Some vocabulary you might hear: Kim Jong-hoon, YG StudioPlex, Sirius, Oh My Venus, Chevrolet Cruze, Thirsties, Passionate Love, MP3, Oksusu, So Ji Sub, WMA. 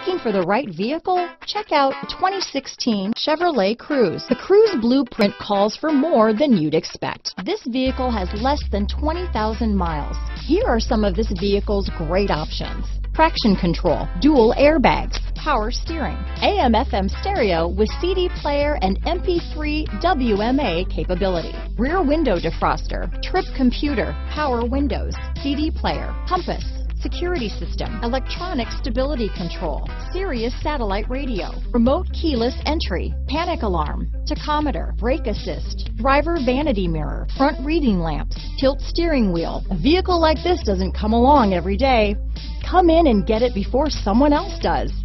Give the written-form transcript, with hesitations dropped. Looking for the right vehicle? Check out 2016 Chevrolet Cruze. The Cruze blueprint calls for more than you'd expect. This vehicle has less than 20,000 miles. Here are some of this vehicle's great options: traction control, dual airbags, power steering, AM/FM stereo with CD player and MP3 WMA capability, rear window defroster, trip computer, power windows, CD player, compass, security system, electronic stability control, Sirius satellite radio, remote keyless entry, panic alarm, tachometer, brake assist, driver vanity mirror, front reading lamps, tilt steering wheel. A vehicle like this doesn't come along every day. Come in and get it before someone else does.